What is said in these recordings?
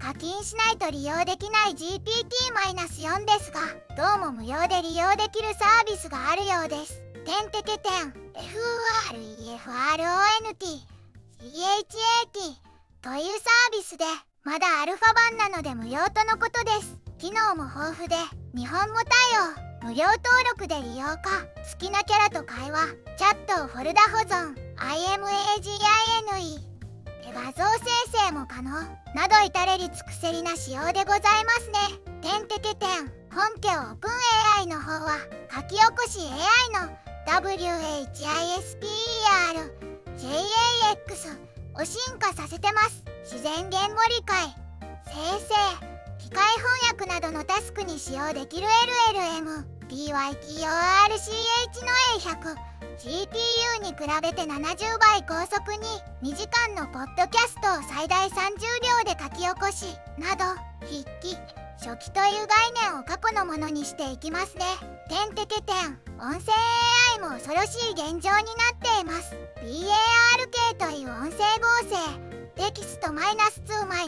課金しないと利用できない GPT-4 ですが、どうも無料で利用できるサービスがあるようです。てんてけてん FOREFRONT CHAT というサービスで、まだアルファ版なので無料とのことです。機能も豊富で日本語対応、無料登録で利用か、好きなキャラと会話、チャットをフォルダ保存、 IMAGINE 画像生成も可能など、至れり尽くせりな仕様でございますね。てんてけてん本家オープン AI の方は、書き起こし AI の WHISPER JAX を進化させてます。自然言語理解、生成、機械翻訳などのタスクに使用できる LLM PyTorch の A100 GPU に比べて70倍高速に、2時間のポッドキャストを最大30秒で書き起こしなど、筆記、書記という概念を過去のものにしていきますね。てんてけてん音声 AI も恐ろしい現状になっています。 BARK という音声合成、テキスト -2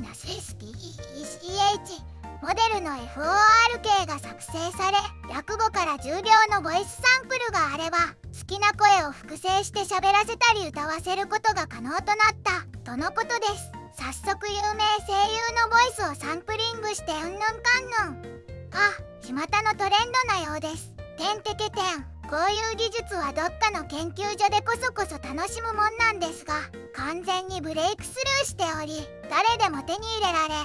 -SPECHモデルの FORK が作成され、約5から10秒のボイスサンプルがあれば、好きな声を複製して喋らせたり歌わせることが可能となったとのことです。早速有名声優のボイスをサンプリングしてうんぬんかんぬんあ、巷のトレンドなようです。てんてけてんこういう技術はどっかの研究所でこそこそ楽しむもんなんですが、完全にブレイクスルーしており、誰でも手に入れられ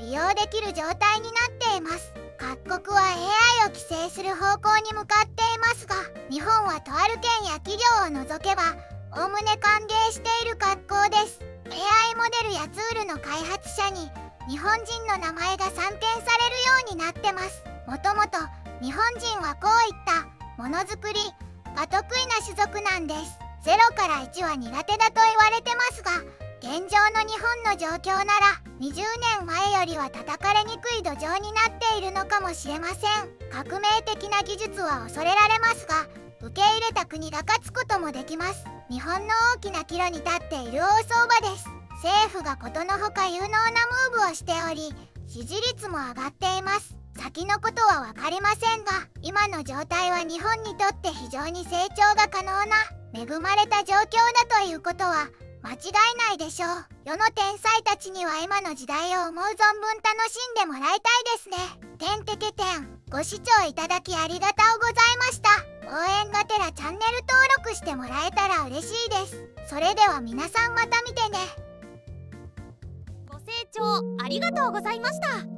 利用できる状態になっています。各国は AI を規制する方向に向かっていますが、日本はとある県や企業を除けばおおむね歓迎している格好です。 AI モデルやツールの開発者に日本人の名前が散見されるようになってます。もともと日本人はこういったものづくりが得意な種族なんです。0から1は苦手だと言われてますが、現状の日本の状況なら20年前よりは叩かれにくい土壌になっているのかもしれません。革命的な技術は恐れられますが、受け入れた国が勝つこともできます。日本の大きな岐路に立っている大相場です。政府がことのほか有能なムーブをしており、支持率も上がっています。先のことは分かりませんが、今の状態は日本にとって非常に成長が可能な恵まれた状況だということは間違いないでしょう。世の天才たちには今の時代を思う存分楽しんでもらいたいですね。てんてけてんご視聴いただきありがとうございました。応援がてらチャンネル登録してもらえたら嬉しいです。それでは皆さんまた見てね。ご清聴ありがとうございました。